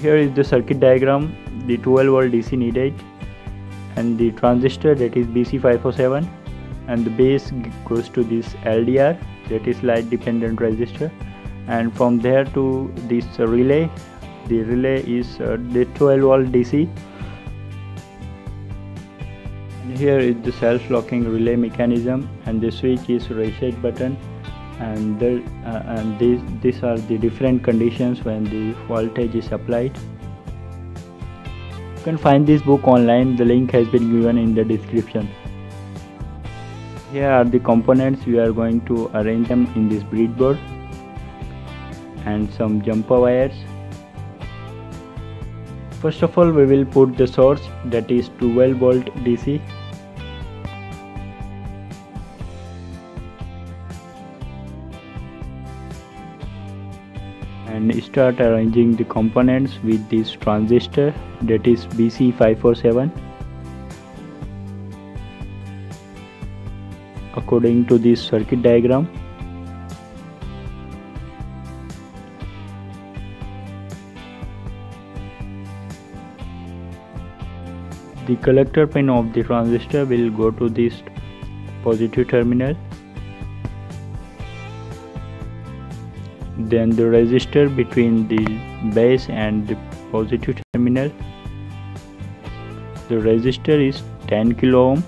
Here is the circuit diagram, the 12 volt DC needed, and the transistor, that is BC547, and the base goes to this LDR, that is light dependent resistor, and from there to this relay. The relay is the 12 volt DC. And here is the self-locking relay mechanism, and the switch is reset button, and these are the different conditions when the voltage is applied. You can find this book online, the link has been given in the description. Here are the components, we are going to arrange them in this breadboard, and some jumper wires. First of all, we will put the source, that is 12 volt DC. And start arranging the components with this transistor, that is BC547, according to this circuit diagram. The collector pin of the transistor will go to this positive terminal. Then the resistor between the base and the positive terminal. The resistor is 10 kilo ohm.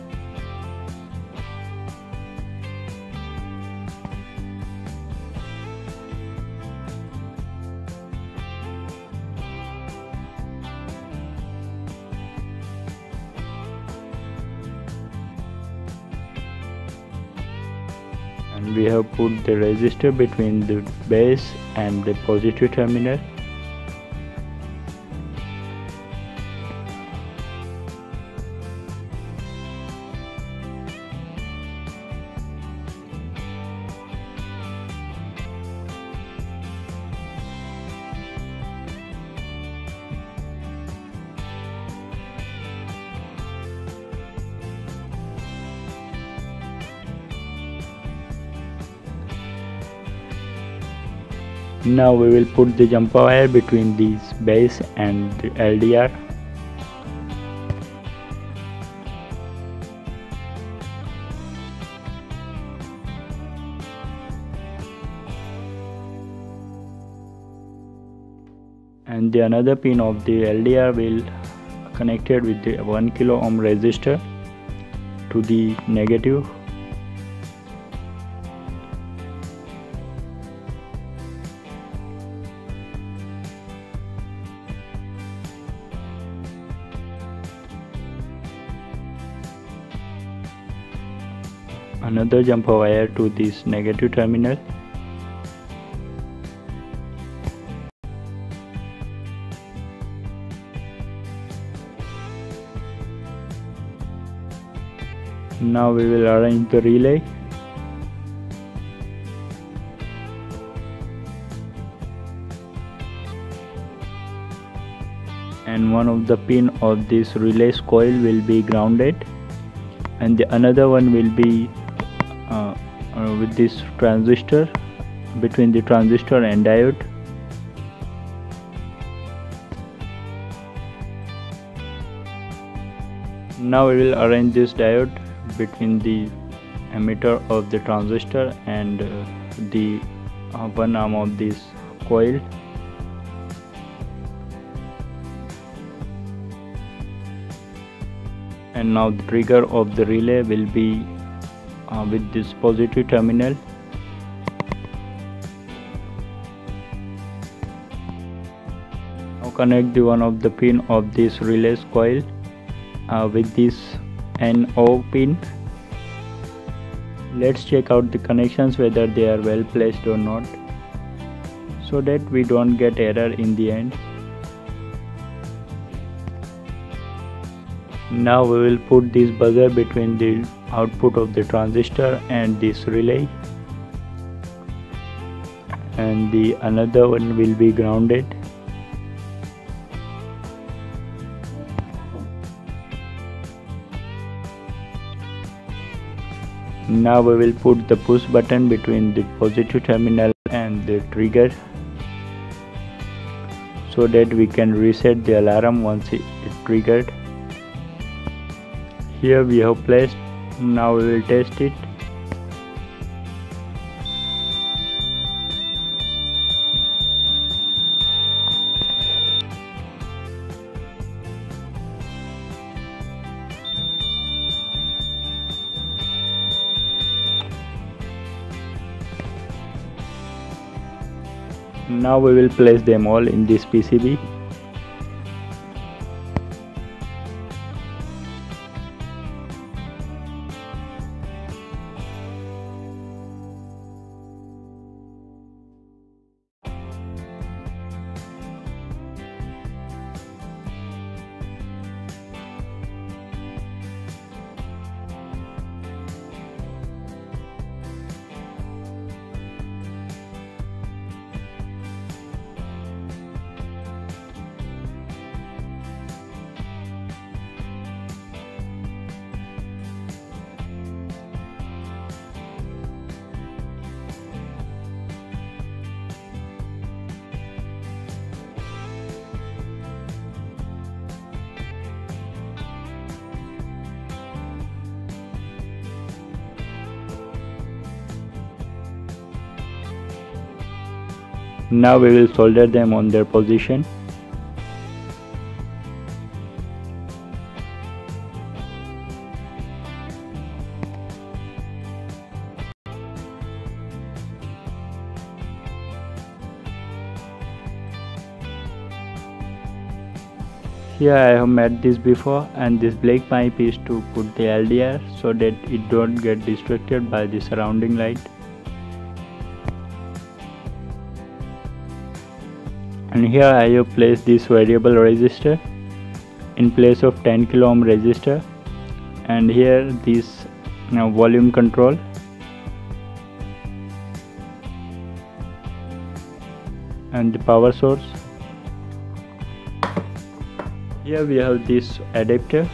We have put the resistor between the base and the positive terminal. Now we will put the jumper wire between these base and the LDR. And the another pin of the LDR will connected with the 1 kilo ohm resistor to the negative. Another jumper wire to this negative terminal. Now we will arrange the relay. And one of the pin of this relay's coil will be grounded, and the another one will be with this transistor, between the transistor and diode. Now we will arrange this diode between the emitter of the transistor and the one arm of this coil. And now the trigger of the relay will be with this positive terminal. Now connect the one of the pin of this relay coil with this NO pin. Let's check out the connections, whether they are well placed or not, so that we don't get error in the end. Now we will put this buzzer between the output of the transistor and this relay, and the another one will be grounded. Now we will put the push button between the positive terminal and the trigger so that we can reset the alarm once it is triggered. Here we have placed. Now we will test it. Now we will place them all in this PCB. Now we will solder them on their position. Here I have made this before, and this black pipe is to put the LDR so that it don't get distracted by the surrounding light. And here I have placed this variable resistor in place of 10 kilo ohm resistor, and here this volume control. And the power source. Here we have this adapter.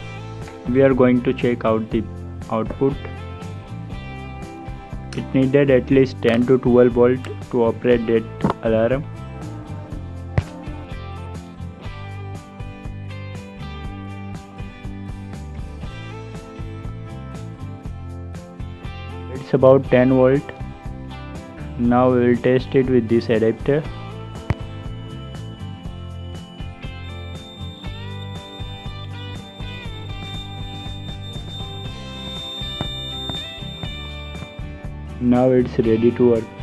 We are going to check out the output. It needed at least 10 to 12 volt to operate that alarm. It's about 10 volt. Now we will test it with this adapter. Now it's ready to work.